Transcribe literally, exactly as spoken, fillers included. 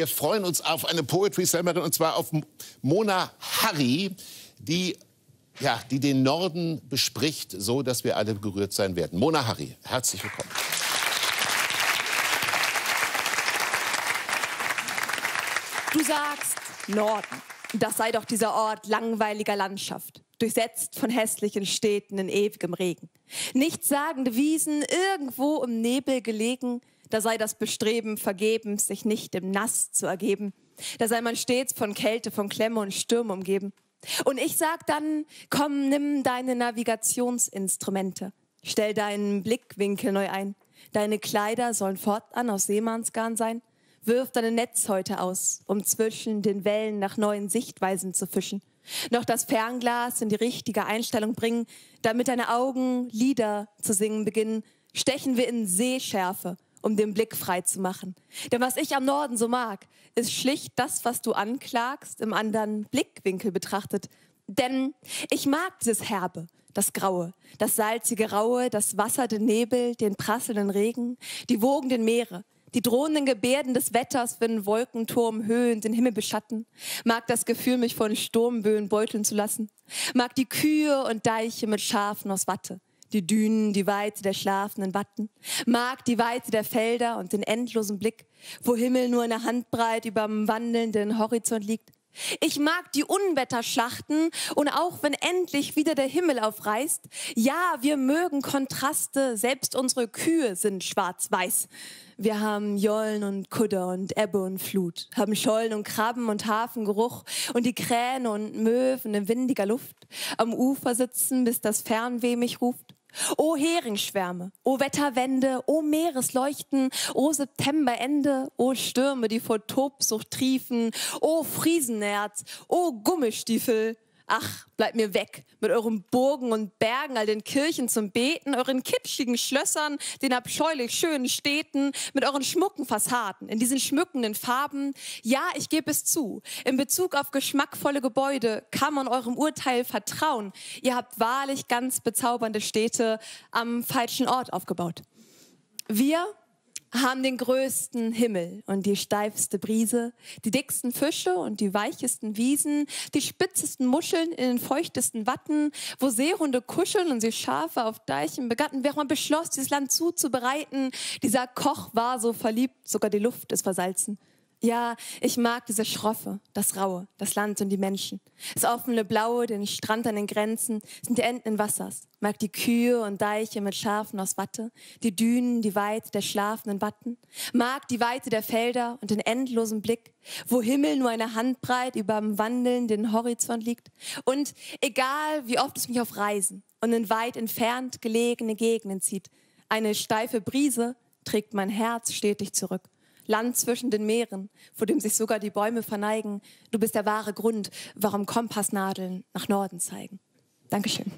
Wir freuen uns auf eine Poetry-Slammerin, und zwar auf Mona Harry, die, ja, die den Norden bespricht, so dass wir alle gerührt sein werden. Mona Harry, herzlich willkommen. Du sagst, Norden, das sei doch dieser Ort langweiliger Landschaft, durchsetzt von hässlichen Städten in ewigem Regen. Nichtssagende Wiesen, irgendwo im Nebel gelegen, da sei das Bestreben vergebens, sich nicht im Nass zu ergeben. Da sei man stets von Kälte, von Klemme und Stürme umgeben. Und ich sag dann, komm, nimm deine Navigationsinstrumente. Stell deinen Blickwinkel neu ein. Deine Kleider sollen fortan aus Seemannsgarn sein. Wirf deine Netzhäute aus, um zwischen den Wellen nach neuen Sichtweisen zu fischen. Noch das Fernglas in die richtige Einstellung bringen, damit deine Augen Lieder zu singen beginnen. Stechen wir in Seeschärfe, um den Blick frei zu machen. Denn was ich am Norden so mag, ist schlicht das, was du anklagst, im anderen Blickwinkel betrachtet. Denn ich mag dieses Herbe, das Graue, das salzige Raue, das Wasser, den Nebel, den prasselnden Regen, die wogenden Meere, die drohenden Gebärden des Wetters, wenn Wolkenturm Höhen den Himmel beschatten. Mag das Gefühl, mich von Sturmböen beuteln zu lassen. Mag die Kühe und Deiche mit Schafen aus Watte, die Dünen, die Weite der schlafenden Watten. Mag die Weite der Felder und den endlosen Blick, wo Himmel nur eine Handbreit überm wandelnden Horizont liegt. Ich mag die Unwetterschlachten, und auch wenn endlich wieder der Himmel aufreißt, ja, wir mögen Kontraste, selbst unsere Kühe sind schwarz-weiß. Wir haben Jollen und Kudder und Ebbe und Flut, haben Schollen und Krabben und Hafengeruch und die Kräne und Möwen in windiger Luft, am Ufer sitzen, bis das Fernweh mich ruft. O Heringsschwärme, o Wetterwende, o Meeresleuchten, o Septemberende, o Stürme, die vor Tobsucht triefen, o Friesenerz, o Gummistiefel. Ach, bleibt mir weg mit euren Burgen und Bergen, all den Kirchen zum Beten, euren kitschigen Schlössern, den abscheulich schönen Städten, mit euren schmucken Fassaden, in diesen schmückenden Farben. Ja, ich gebe es zu, in Bezug auf geschmackvolle Gebäude kann man eurem Urteil vertrauen. Ihr habt wahrlich ganz bezaubernde Städte am falschen Ort aufgebaut. Wir haben den größten Himmel und die steifste Brise, die dicksten Fische und die weichesten Wiesen, die spitzesten Muscheln in den feuchtesten Watten, wo Seehunde kuscheln und sie Schafe auf Deichen begatten. Während man beschloss, dieses Land zuzubereiten, dieser Koch war so verliebt, sogar die Luft ist versalzen. Ja, ich mag diese Schroffe, das Raue, das Land und die Menschen. Das offene Blaue, den Strand an den Grenzen, sind die Enden Wassers. Mag die Kühe und Deiche mit Schafen aus Watte, die Dünen, die Weite der schlafenden Watten. Mag die Weite der Felder und den endlosen Blick, wo Himmel nur eine Handbreit überm wandelnden Horizont liegt. Und egal, wie oft es mich auf Reisen und in weit entfernt gelegene Gegenden zieht, eine steife Brise trägt mein Herz stetig zurück. Land zwischen den Meeren, vor dem sich sogar die Bäume verneigen. Du bist der wahre Grund, warum Kompassnadeln nach Norden zeigen. Dankeschön.